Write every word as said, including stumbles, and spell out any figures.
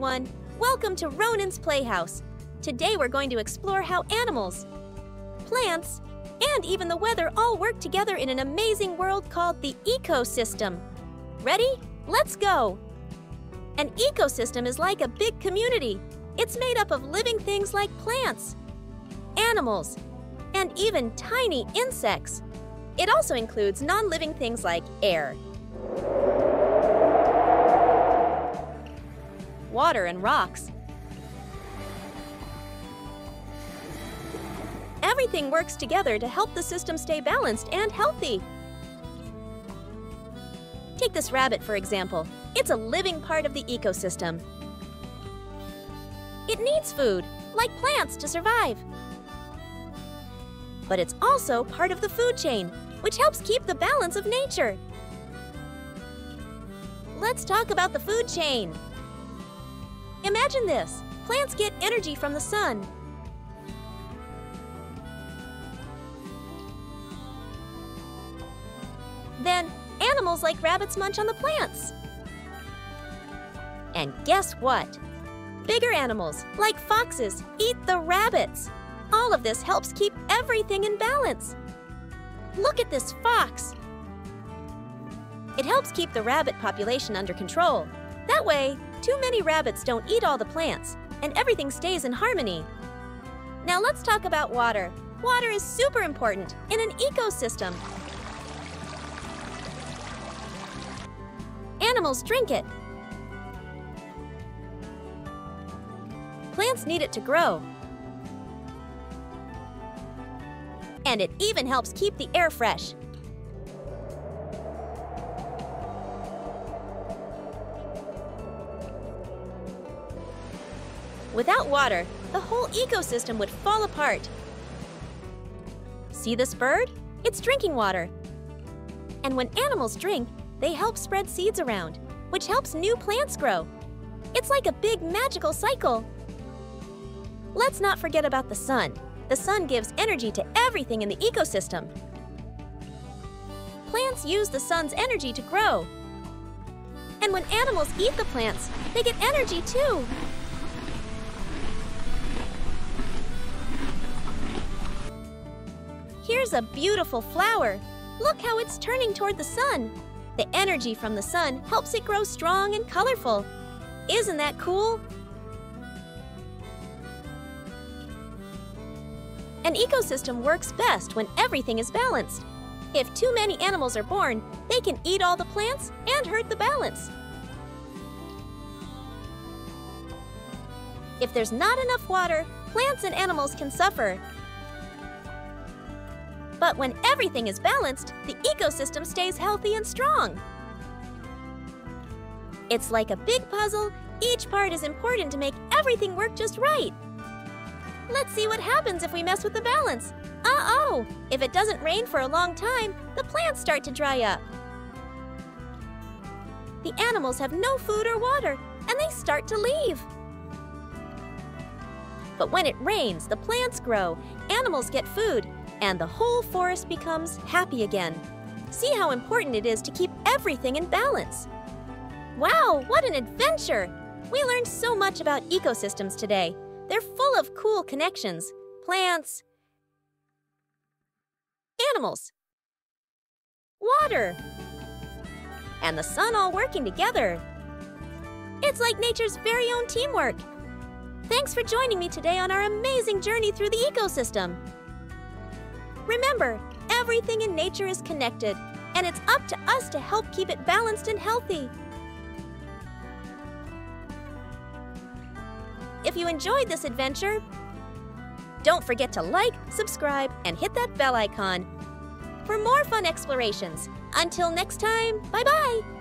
everyone! Welcome to Ronen's Playhouse! Today we're going to explore how animals, plants, and even the weather all work together in an amazing world called the ecosystem. Ready? Let's go! An ecosystem is like a big community. It's made up of living things like plants, animals, and even tiny insects. It also includes non-living things like air, water, and rocks. Everything works together to help the system stay balanced and healthy. Take this rabbit, for example. It's a living part of the ecosystem. It needs food, like plants, to survive. But it's also part of the food chain, which helps keep the balance of nature. Let's talk about the food chain. Imagine this. Plants get energy from the sun. Then, animals like rabbits munch on the plants. And guess what? Bigger animals, like foxes, eat the rabbits. All of this helps keep everything in balance. Look at this fox. It helps keep the rabbit population under control. That way, too many rabbits don't eat all the plants, and everything stays in harmony. Now let's talk about water. Water is super important in an ecosystem. Animals drink it. Plants need it to grow. And it even helps keep the air fresh. Without water, the whole ecosystem would fall apart. See this bird? It's drinking water. And when animals drink, they help spread seeds around, which helps new plants grow. It's like a big magical cycle. Let's not forget about the sun. The sun gives energy to everything in the ecosystem. Plants use the sun's energy to grow. And when animals eat the plants, they get energy too. Here's a beautiful flower. Look how it's turning toward the sun. The energy from the sun helps it grow strong and colorful. Isn't that cool? An ecosystem works best when everything is balanced. If too many animals are born, they can eat all the plants and hurt the balance. If there's not enough water, plants and animals can suffer. But when everything is balanced, the ecosystem stays healthy and strong. It's like a big puzzle. Each part is important to make everything work just right. Let's see what happens if we mess with the balance. Uh-oh! If it doesn't rain for a long time, the plants start to dry up. The animals have no food or water, and they start to leave. But when it rains, the plants grow, animals get food, and the whole forest becomes happy again. See how important it is to keep everything in balance. Wow, what an adventure! We learned so much about ecosystems today. They're full of cool connections. Plants, animals, water, and the sun all working together. It's like nature's very own teamwork. Thanks for joining me today on our amazing journey through the ecosystem. Remember, everything in nature is connected, and it's up to us to help keep it balanced and healthy. If you enjoyed this adventure, don't forget to like, subscribe, and hit that bell icon for more fun explorations. Until next time, bye-bye!